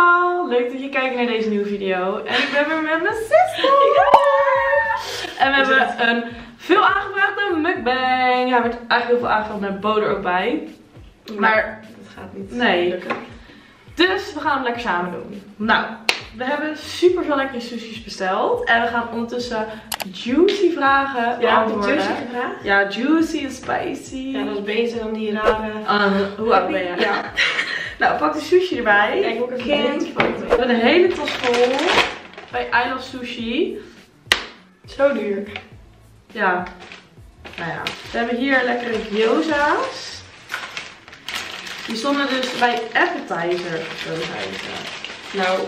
allemaal! Leuk dat je kijkt naar deze nieuwe video. En ik ben weer met mijn sister! En we hebben een veel aangevraagde mukbang. Ja, er werd eigenlijk heel veel aangevraagd met boter ook bij. Maar dat gaat niet lukken. Dus we gaan hem lekker samen doen. Nou, we hebben super veel lekkere sushi's besteld. En we gaan ondertussen juicy vragen beantwoorden. Ja, juicy gevraagd? Ja, juicy en spicy. Ja, dat is beter dan die rare... hoe oud ben je? Ja. Nou, pak de sushi erbij. Kijk, ook een foto. We hebben een hele tas vol. Bij I Love Sushi. Zo duur. Ja. Nou ja. We hebben hier lekkere gyoza's. Die stonden dus bij appetizer. Zo zijn ze. Nou.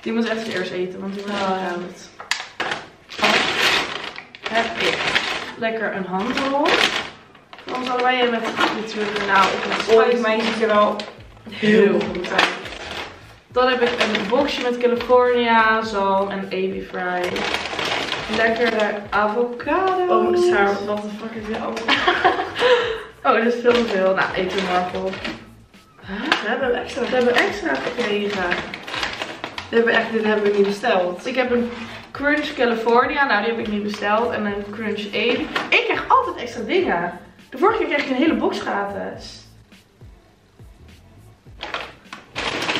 Die moet echt eerst eten, want die wordt het. Heb ik lekker een handrol. Anders hadden wij met natuurlijk volgens mij ziet er wel heel goed uit. Dan heb ik een boxje met California, zalm en ebi fry. Lekkere avocado. Oh, Sarah, wat de fuck is dit allemaal? Oh, dit is veel te veel. Nou, eten we maar op. We hebben extra. We hebben extra gekregen. Dit hebben we niet besteld. Ik heb een Crunch California. Nou, die heb ik niet besteld. En een Crunch ebi. Ik krijg altijd extra dingen. De vorige keer kreeg ik een hele box gratis.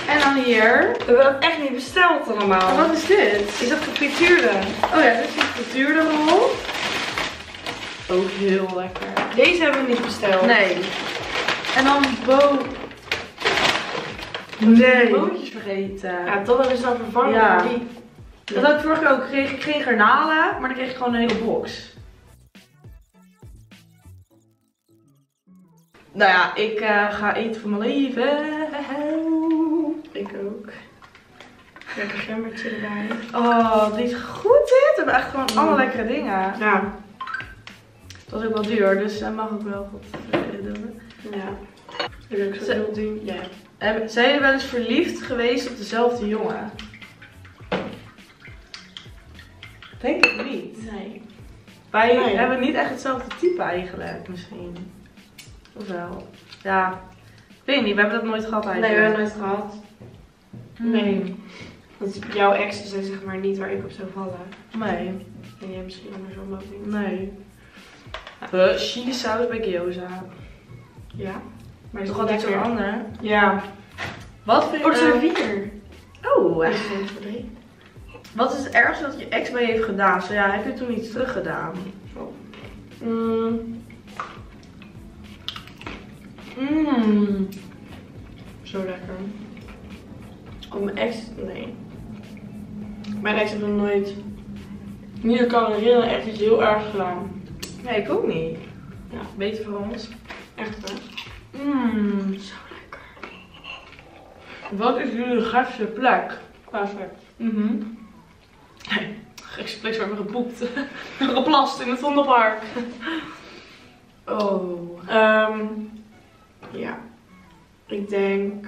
En dan hier. We hebben dat echt niet besteld allemaal. En wat is dit? Is dat gefrituurde? Oh ja, dit is een gefrituurde rol. Ook heel lekker. Deze hebben we niet besteld. Nee. En dan bootjes vergeten. Ja, dat is dan vervangen. Ja. Dat had ik vorige keer ook. Kreeg ik geen garnalen, maar dan kreeg ik gewoon een hele box. Nou ja, ik ga eten voor mijn leven. Ik ook. Lekker gembertje erbij. Oh, dit is goed dit. We hebben echt gewoon allemaal lekkere dingen. Ja. Dat is ook wel duur, dus dat mag ook wel goed doen. Ja. Ik heb ook zo heel duur. Ja. Zijn jullie wel eens verliefd geweest op dezelfde jongen? Denk ik niet. Nee. Wij hebben niet echt hetzelfde type eigenlijk misschien. Of wel? Ja, ik weet niet, we hebben dat nooit gehad eigenlijk. Nee, we hebben het nooit gehad. Nee. Want jouw exen zijn zeg maar niet waar ik op zou vallen. Nee. En jij misschien andersom ook niet. Nee. Chili saus bij gyoza. Ja. Maar is toch altijd zo ander? Ja. Wat vind je? Oh, er zijn 4. Oh, echt. Wat is het ergste dat je ex bij je heeft gedaan? Zo ja, heb je toen iets teruggedaan? Zo lekker. Op mijn ex, nee. Mijn ex heeft nog nooit. Nu kan ik herinneren, echt iets heel erg gedaan. Nee, ik ook niet. Ja, beter voor ons. Echt hè? Zo lekker. Wat is jullie gekste plek? Perfect. Gekste plek waar we geboekt. Geplast in het Vondelpark. Ja, ik denk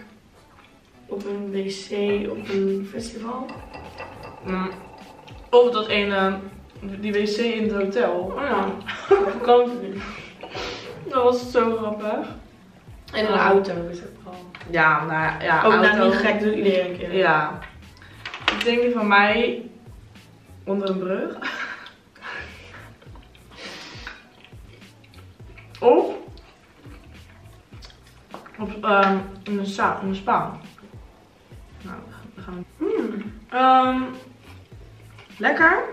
op een wc, op een festival. Of dat ene, die wc in het hotel. Oh ja, op vakantie. Dat was zo grappig. En een auto is het al. Ja, nou ja, ook nou niet gek, doet iedereen een keer. Ja. Ik denk die van mij onder een brug. Of... in een spa. Nou, we gaan. Lekker.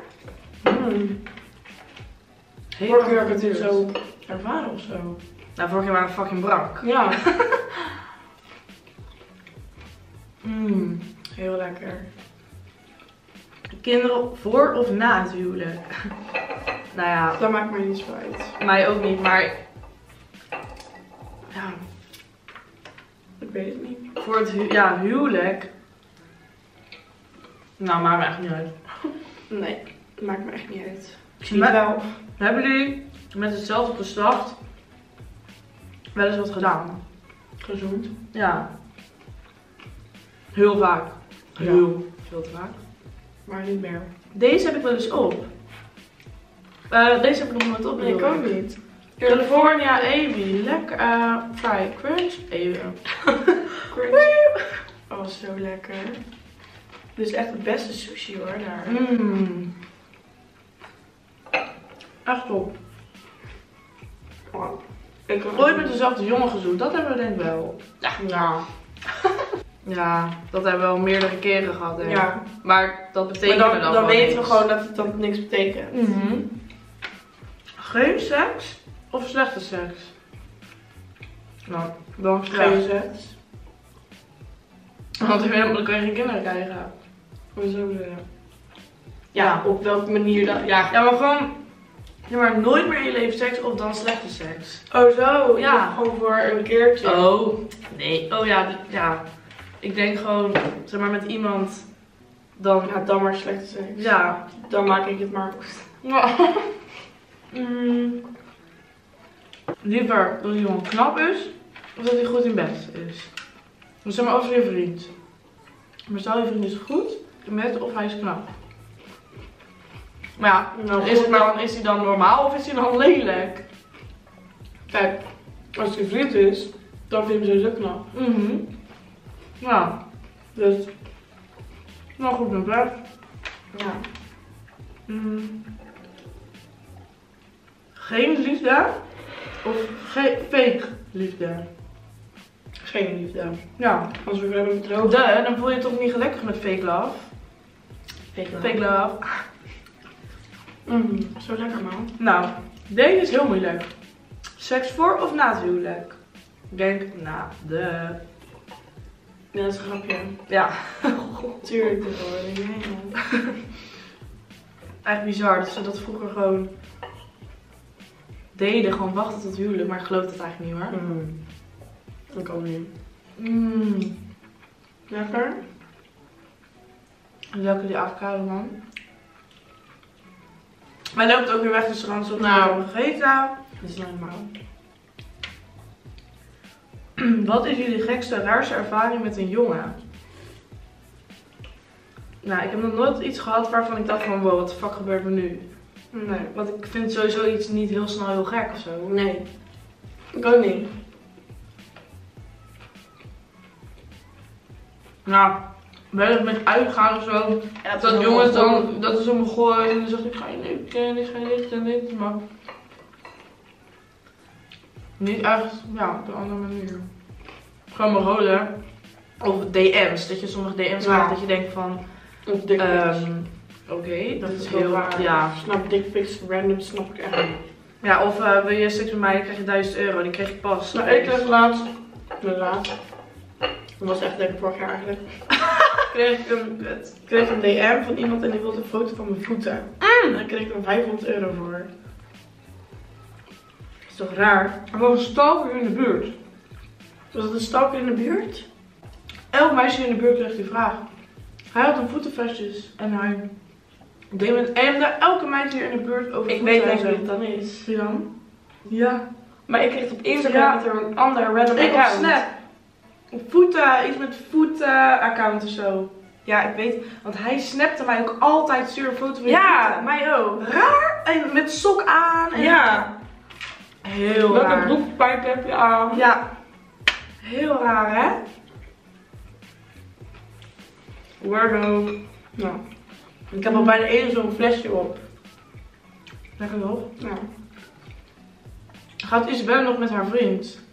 Vorige keer heb ik het zo ervaren of zo. Nou, vorige keer waren we fucking brak. Ja. Heel lekker. Kinderen voor of na het huwelijk? Nou ja. Dat maakt mij niet zo uit. Mij ook niet, maar. Ja. Ik weet het niet. Voor het huwelijk. Nou, maakt me echt niet uit. Nee, maakt me echt niet uit. Misschien wel. Hebben jullie met hetzelfde geslacht wel eens wat gedaan? Gezoend? Ja. Heel vaak. Heel veel te vaak. Maar niet meer. Deze heb ik wel eens op. Deze heb ik nog nooit op. Nee, ik ook niet. California ebi, lekker fry crunch, even. Crunch. zo lekker. Dit is echt het beste sushi hoor, daar. Mm. Echt top. Wow. Ik heb nooit met dezelfde jongen gezoend. Dat hebben we denk ik wel. Ja. Ja. Ja, dat hebben we al meerdere keren gehad. Hè? Ja. Maar dat betekent maar dan weten we gewoon dat het dan niks betekent. Mm-hmm. Geen seks of slechte seks? Nou, dan geen seks. Want dan kun je geen kinderen krijgen. Hoezo? Ja, op welke manier dan? Ja, ja maar gewoon... Ja, maar nooit meer in je leven seks of dan slechte seks. Oh zo, ja. Gewoon voor een keertje. Oh, nee. Oh ja, ja. Ik denk gewoon, zeg maar met iemand, dan... Ja, dan maar slechte seks. Ja. Dan maak ik het maar goed. Liever dat die jongen knap is, of dat hij goed in bed is. Dus zeg maar als je vriend. Maar stel je vriend is goed in bed of hij is knap. Maar ja, nou, is hij dan normaal of is hij dan lelijk? Kijk, als hij vriend is, dan vind je hem sowieso knap. Mm-hmm. Ja, dus. Nou, goed met weg. Ja. Mm. Geen liefde of fake liefde? Geen liefde. Ja, als we verder met roken. Dan voel je toch niet gelukkig met fake love? Fake love. Fake love. Mm, zo lekker man. Nou, deze is heel moeilijk. Seks voor of na het huwelijk? Ik denk na de... Ja, dat is een grapje. Ja. Tuurlijk. Echt bizar dat ze dat vroeger gewoon deden. Gewoon wachten tot huwelijk. Maar ik geloof dat eigenlijk niet hoor. Mm. Dat kan niet. Mm. Lekker. Lekker die avocado man. Maar loopt ook weer weg, dus rand op nou, gegeten. Dat is normaal. Wat is jullie gekste, raarste ervaring met een jongen? Nou, ik heb nog nooit iets gehad waarvan ik dacht van wow, wat de fuck gebeurt me nu? Nee, want ik vind sowieso iets niet heel snel heel gek of zo. Nee. Ik ook niet. Nou. Wel met uitgaan of zo. Ja, dat jongens dan, dat is om me gooien en dan zegt ik ga je neuken, ik ga dit en dit. Maar niet echt, ja, op een andere manier. Gewoon maar rollen. Of DM's, dat je sommige DM's maakt dat je denkt van. Oké, dat is heel raar. Ja. Snap dickpics, random snap ik echt. Ja, of wil je seks met mij, dan krijg je €1000. Die kreeg je pas. Nou, ik kreeg laatst. Dat was echt denk ik vorig jaar eigenlijk. Kreeg een DM van iemand en die wilde een foto van mijn voeten. Mm. Daar kreeg ik dan €500 voor. Dat is toch raar? Er was een stalker in de buurt. Was dat een stalker in de buurt? Elk meisje in de buurt kreeg die vraag. Hij had een voetenvestjes en hij deed met elke meid hier in de buurt over voeten. Ik weet niet wie het dan is. Wie dan? Ja. Maar ik kreeg het op Instagram dat er een ander random account. Voeten, iets met voeten-account of zo. Ja, ik weet. Want hij snapte mij ook altijd stuur een foto van je voeten. Mij ook. Raar. En met sok aan. En ja. Heel raar. Welke broekpijp heb je aan? Ja. Heel raar, hè? Weirdo. Ja. Ik heb al bijna eerder zo'n flesje op. Lekker toch? Ja. Gaat Isabelle nog met haar vriend?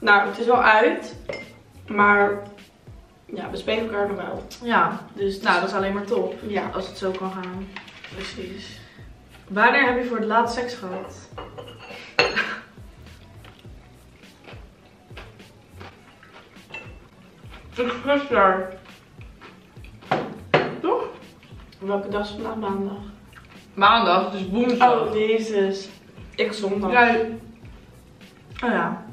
Nou, het is wel uit, maar ja, we spelen elkaar nog wel. Ja, dus nou, dat is alleen maar top. Ja, als het zo kan gaan. Precies. Wanneer heb je voor het laatst seks gehad? Ik schrik daar. Toch? Welke dag is vandaag maandag? Maandag, dus woensdag. Oh, jezus. Ik zondag. Ja. Oh ja.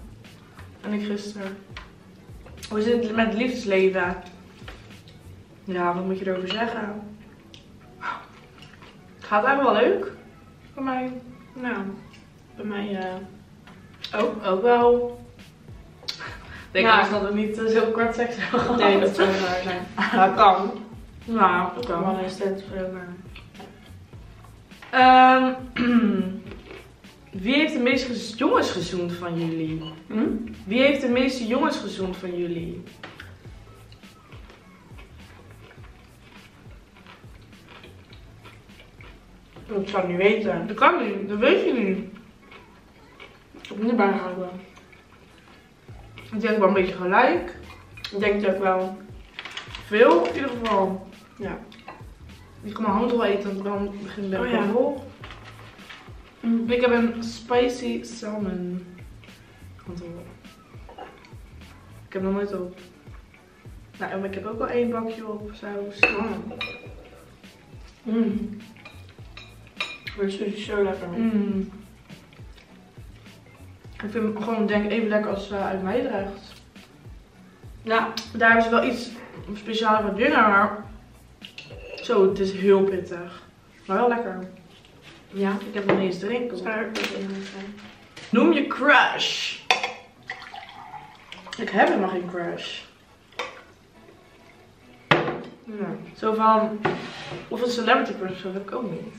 En ik gisteren. Hoe zit het met het liefdesleven? Ja, wat moet je erover zeggen? Gaat eigenlijk wel leuk. Voor mij. Nou, bij mij ook wel. Denk nou, dat we niet zo kort seks hebben gehad. Nee, dat zou waar zijn. Dat kan. Nou, dat kan. Wel een stent voor elkaar. Wie heeft de meeste jongens gezoend van jullie? Hm? Wie heeft de meeste jongens gezoend van jullie? Ik zou het niet weten. Dat kan niet, dat weet je niet. Ik heb het niet bijgehouden. Ik denk wel een beetje gelijk. Ik denk dat ik wel veel in ieder geval. Ja. Ik kan mijn handel eten, dan begin ik met mijn handel. Ik heb een spicy salmon handel. Ik heb nog nooit op. Nou, en ik heb ook al één bakje op saus. Mmm. De sushi is zo lekker. Mm. Ik vind hem gewoon denk even lekker als uit Meidrecht. Ja, daar hebben ze wel iets specialer voor dingen, maar zo, het is heel pittig. Maar wel lekker. Ja, ik heb nog niet eens drinken. Noem je crush. Ik heb helemaal geen crush. Ja. Zo van, of een celebrity crush heb ik ook niet.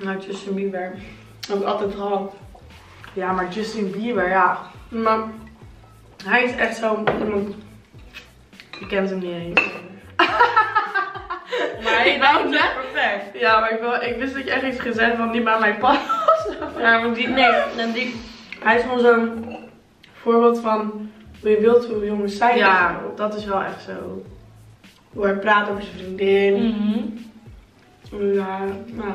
Nou, Justin Bieber. Dat heb ik altijd gehad. Ja, maar Justin Bieber, ja. Maar hij is echt zo iemand. Ik ken hem niet eens. Maar ik wou net perfect. Ja, maar ik wist dat je echt iets gezegd van die bij mijn pas. Ja, maar die, nee. En die, hij is gewoon zo'n voorbeeld van hoe je wilt hoe jongens zijn. Ja, dat is wel echt zo. Hoe hij praat over zijn vriendin. Mm-hmm. Ja, nou.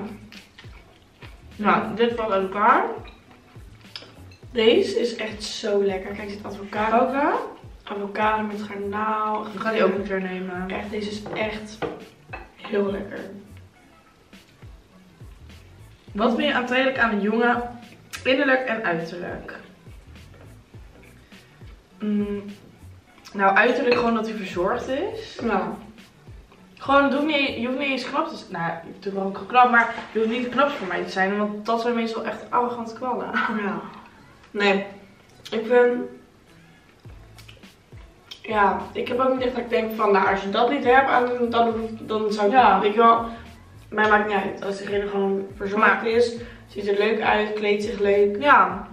Nou, dit valt uit elkaar. Deze is echt zo lekker. Kijk, dit avocado. Avocado met garnaal. Ik ga die ook een keer nemen. Echt, deze is echt heel lekker. Wat vind je aantrekkelijk aan een jongen? Innerlijk en uiterlijk. Nou, uiterlijk gewoon dat hij verzorgd is. Nou. Gewoon, je hoeft niet eens knap te zijn. Nou, je hebt natuurlijk wel geknapt, maar je hoeft niet knap voor mij te zijn. Want dat zijn meestal echt arrogant kwallen. Ja. Nee. Ik vind... Ja, ik heb ook niet echt dat ik denk van, nou, als je dat niet hebt, dan zou ik... Ja. Weet je wel, mij maakt niet uit. Als degene gewoon verzorgd is, ziet er leuk uit, kleedt zich leuk. Ja.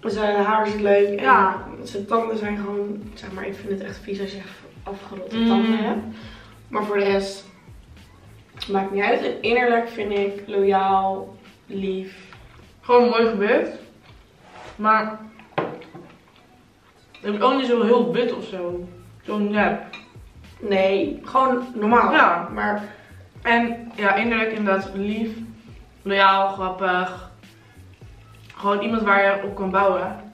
Zijn haar is leuk. Ja. En zijn tanden zijn gewoon, zeg maar, ik vind het echt vies als je afgerotte tanden hebt. Maar voor de rest, maakt niet uit. En innerlijk vind ik loyaal, lief. Gewoon mooi gebeurd. Maar ik ben ook niet zo heel wit of zo. Zo nep. Nee, gewoon normaal. Ja, maar. En ja, innerlijk inderdaad lief, loyaal, grappig. Gewoon iemand waar je op kan bouwen.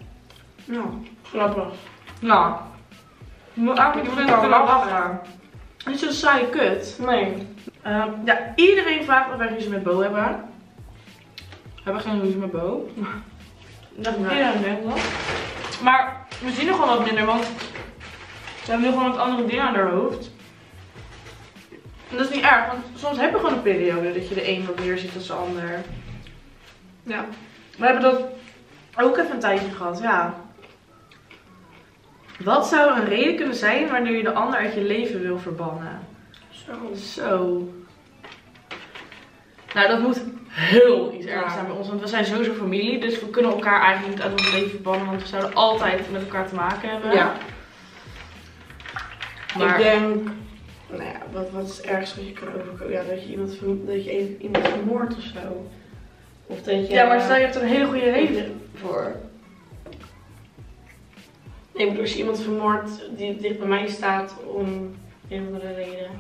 Nou, grappig. Nou, je moet eigenlijk niet kunnen lachen. Niet zo'n saaie kut. Nee. Ja, iedereen vraagt of wij ruzie met Bo hebben. We hebben geen ruzie met Bo. Dat is iedereen wel. Maar we zien nog wel wat minder, want we hebben nu gewoon wat andere dingen aan haar hoofd. En dat is niet erg, want soms heb je gewoon een periode dat je de een wat meer ziet dan de ander. Ja. We hebben dat ook even een tijdje gehad, ja. Wat zou een reden kunnen zijn wanneer je de ander uit je leven wil verbannen? Zo. Nou, dat moet heel iets ergs zijn bij ons, want we zijn sowieso familie, dus we kunnen elkaar eigenlijk niet uit ons leven verbannen, want we zouden altijd met elkaar te maken hebben. Ja. Maar ik denk, nou ja, wat is ergs wat je kan overkomen? Ja, dat je iemand vermoordt of zo. Of dat je... Ja, maar stel je hebt er een hele goede reden voor. Nee, ik bedoel, als je iemand vermoordt die dicht bij mij staat om een of andere reden.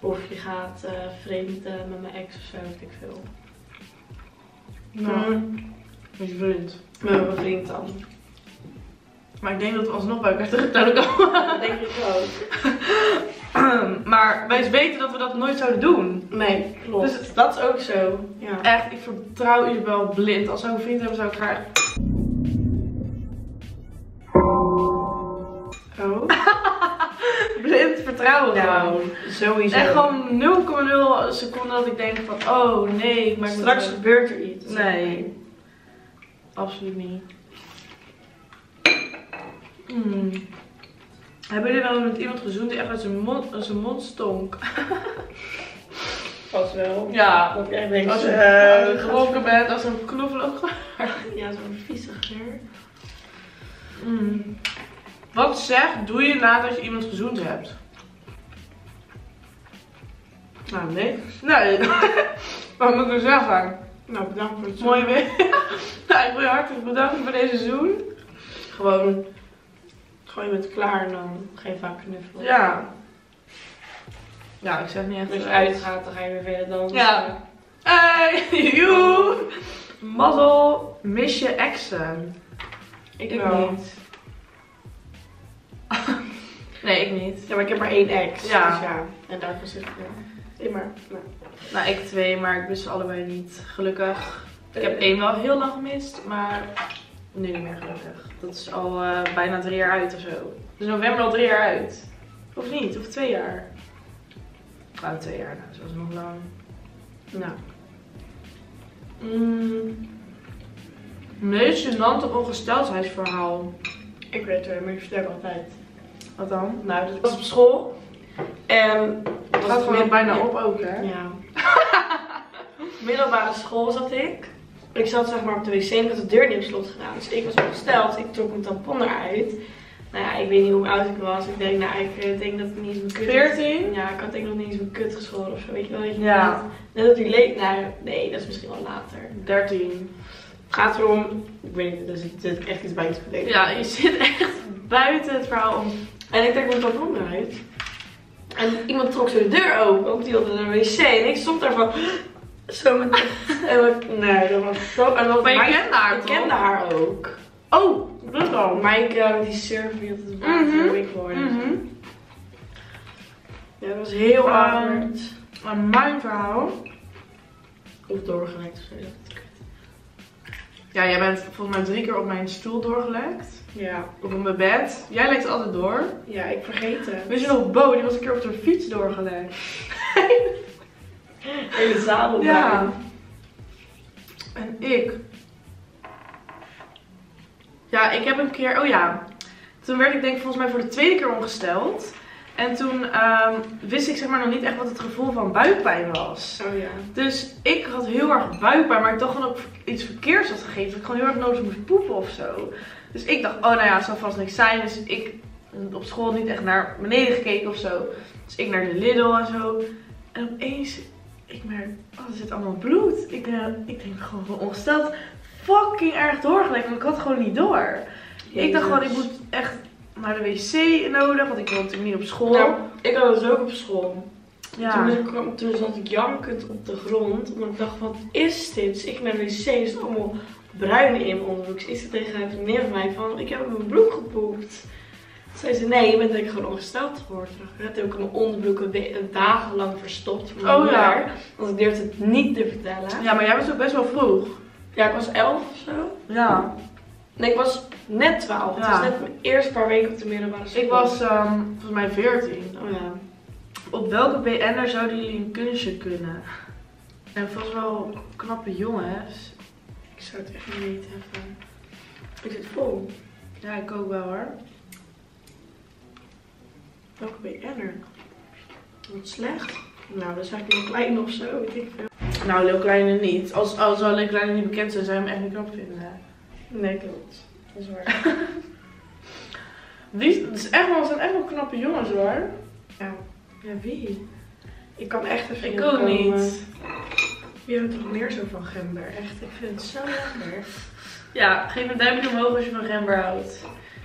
Of je gaat vreemd met mijn ex of zo, weet ik veel. Nou, met je vriend. Met mijn vriend dan. Maar ik denk dat we alsnog bij elkaar terug zouden komen. Dat denk ik ook. Maar wij weten dat we dat nooit zouden doen. Nee, klopt. Dus dat is ook zo. Ja. Echt, ik vertrouw Isabelle blind. Als we een vriend hebben, zou ik graag... Oh. Blind vertrouwen gewoon. Ja, sowieso. En gewoon 0,0 seconden dat ik denk van oh nee. Maar straks gebeurt er iets. Nee. Absoluut niet. Hebben jullie wel met iemand gezoend die echt uit zijn mond stonk? Vast wel. Ja. Dat ik echt denk, als je gedronken bent, als een knoflook. Ja, zo'n vieze geur. Wat doe je nadat je iemand gezoend hebt? Nou, niks. Nee. Wat moet ik zeggen? Nou, bedankt voor het zoen. Mooi weer. Nou, ik wil je hartelijk bedanken voor deze zoen. Gewoon je bent klaar en dan geef vaak knuffelen. Ja. Nou, ik zeg niet echt. Als je uitgaat, dan ga je weer verder dansen. Ja. Hey, joe. Mazzel, mis je exen. Ik wel. Niet. Nee, ik niet. Ja, maar ik heb maar 1 ex. Ja. Dus ja. En daarvoor zit ik wel. Nou, ik 2, maar ik mis ze allebei niet. Gelukkig. Ik heb 1 wel heel lang gemist, maar nu niet meer gelukkig. Dat is al bijna 3 jaar uit of zo. Dus november al 3 jaar uit. Of niet? Of 2 jaar? Nou, 2 jaar. Nou, zo is nog lang. Nou. Meest gênante ongesteldheidsverhaal. Ik weet het, maar ik vertel altijd. Wat dan? Nou, dat was op school. En dat gaat gewoon bijna op ook, hè? Ja. Middelbare school zat ik. Ik zat zeg maar op de wc en ik had de deur niet op slot gedaan. Dus ik was ongesteld. Ik trok mijn tampon eruit. Nou ja, ik weet niet hoe oud ik was. Ik denk, nou, ik denk dat ik niet eens mijn kut... 14? Ja, ik had denk nog niet eens mijn kut geschoren of zo. Weet je wel, weet je ja. Net dat ik leek naar... Nee, dat is misschien wel later. 13. Het gaat erom... Ik weet niet, daar zit ik echt iets bij te bedenken. Ja, je zit echt buiten het verhaal om. En ik trek mijn tampon eruit. En iemand trok zo de deur open. Ook die had naar de wc. En ik stond daar van... Zo met... Nee, dat was zo... En maar je kende haar toch? Ik kende haar ook. Oh, dat dan. Maar ik die surf die op het water. Ik hoorde. Ja, dat was heel hard. Maar mijn verhaal... Of doorgelekt of zo. Ja, jij bent volgens mij 3 keer op mijn stoel doorgelekt. Ja. Of op mijn bed. Jij lekt altijd door. Ja, ik vergeet het. Weet je nog, Bo, die was een keer op de fiets doorgelekt. Hele zadel. Ja. En ik. Ja, ik heb een keer, oh ja. Toen werd ik denk volgens mij voor de 2e keer ongesteld. En toen wist ik zeg maar nog niet echt wat het gevoel van buikpijn was. Oh ja. Dus ik had heel erg buikpijn, maar ik dacht gewoon dat ik iets verkeerds had gegeven. Dat ik gewoon heel erg nodig moest poepen of zo. Dus ik dacht, oh nou ja, het zal vast niks zijn. Dus ik op school niet echt naar beneden gekeken of zo. Dus ik naar de Lidl en zo. En opeens, ik merk, oh er zit allemaal bloed. Ik denk gewoon ongesteld fucking erg doorgelekt. Want ik had gewoon niet door. Jezus. Ik dacht gewoon, ik moet echt... naar de wc nodig, want ik wilde natuurlijk niet op school. Nou, ik had het ook op school. Ja. Toen zat ik jankend op de grond, omdat ik dacht, wat is dit? Dus ik naar de wc, er zat allemaal bruine in mijn onderbroek. Dus ik zat tegen de meneer van mij van, ik heb op mijn broek gepoept. Toen zei ze, nee, je bent denk ik gewoon ongesteld geworden. Dat heb ik mijn onderbroek dagenlang verstopt voor mijn moeder. Want ik durfde het niet te vertellen. Ja, maar jij was ook best wel vroeg. Ja, ik was 11 of zo. Ja. Nee, ik was net 12. Het was net mijn eerste paar weken op de middelbare school. Ik was volgens mij 14. Oh ja. Op welke BN'er zouden jullie een kunstje kunnen? En vast wel knappe jongens. Ik zou het echt niet weten. Ik zit vol. Ja, ik ook wel hoor. Welke BN'er? Wat slecht. Nou, dan zou ik Lil Kleine of zo. Ik denk veel. Nou, Lil Kleine niet. Als Lil Kleine niet bekend zijn, zou je hem echt niet knap vinden. Nee, klopt. Dat is waar. Die, het zijn echt wel knappe jongens hoor. Ja. Ja, wie? Ik kan echt even ik ook niet. Wie houdt toch meer zo van gember? Echt, ik vind het zo lekker. Ja, geef een duimpje omhoog als je van gember houdt.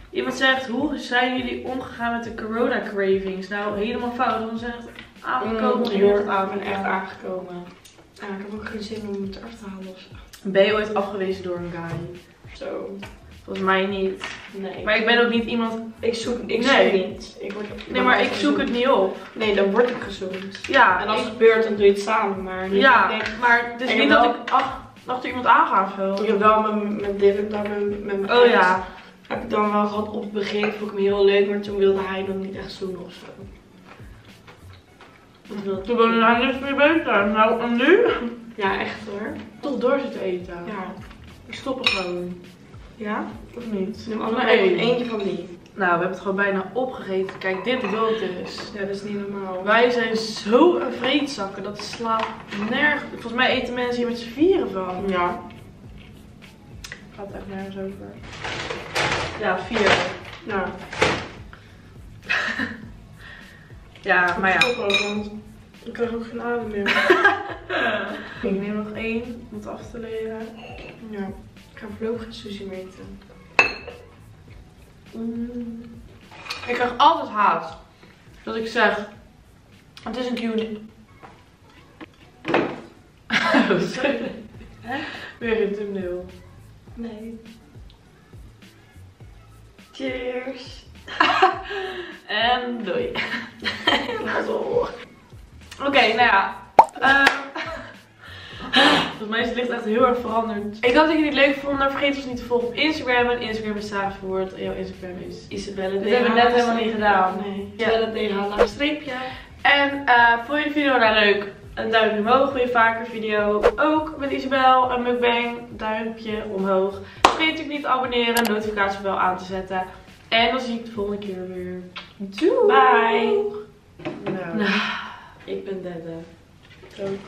Iemand zegt, hoe zijn jullie omgegaan met de corona cravings? Nou, helemaal fout. Want ze zijn echt aangekomen. Ik ben echt aangekomen. Ja, ik heb ook geen zin om het eraf te halen ofzo. Ben je ooit afgewezen door een guy? Zo. Volgens mij niet. Nee. Maar ik ben ook niet iemand... Ik zoek niet. Ik zoek het niet op. Nee, dan word ik gezoend. Ja. En als het gebeurt, dan doe je het samen. Maar niet maar het is niet dat ik achter iemand aanga of zo. Jawel, met Dirk dan, met mijn ouders. Ja. Heb ik dan wel gehad op het begin, vond ik me heel leuk. Maar toen wilde hij dan niet echt zoenen of zo. Toen wilde hij niks meer beter. Nou, en nu? Ja, echt hoor. Toch door zitten eten. Ja. Ik stop er gewoon. Ja? Of niet? Neem allemaal eentje van die. Nou, we hebben het gewoon bijna opgegeten. Kijk, dit rood is. Ja, dat is niet normaal. Wij zijn zo een vreedzakken. Dat slaat nergens. Volgens mij eten mensen hier met z'n vieren van. Ja. Gaat echt nergens over. Ja, 4. Nou. Ja, maar ja. Ik krijg ook geen adem meer. Ik neem nog één om het af te leren. Ja. Ik ga voorlopig geen sushi meer eten. Mm. Ik krijg altijd haat. Dat ik zeg, het is een Q&A. Sorry. Hè? Weer een thumbnail. Nee. Cheers. En doei. Oké, nou ja. Volgens mij is het licht echt heel erg veranderd. Ik hoop dat jullie het leuk vonden. Vergeet ons niet te volgen op Instagram. En Instagram is Saafverwoord. En jouw Instagram is Isabelle. Dat hebben we net helemaal niet gedaan. Nee. Isabelle tegen een streepje. En vond je de video nou leuk? Een duimpje omhoog. Wil je vaker video? Ook met Isabelle. Een mukbang. Duimpje omhoog. Vergeet natuurlijk niet te abonneren. De notificatiebel aan te zetten. En dan zie ik de volgende keer weer. Doei! Bye! Nou, ik ben Dedde. Ook.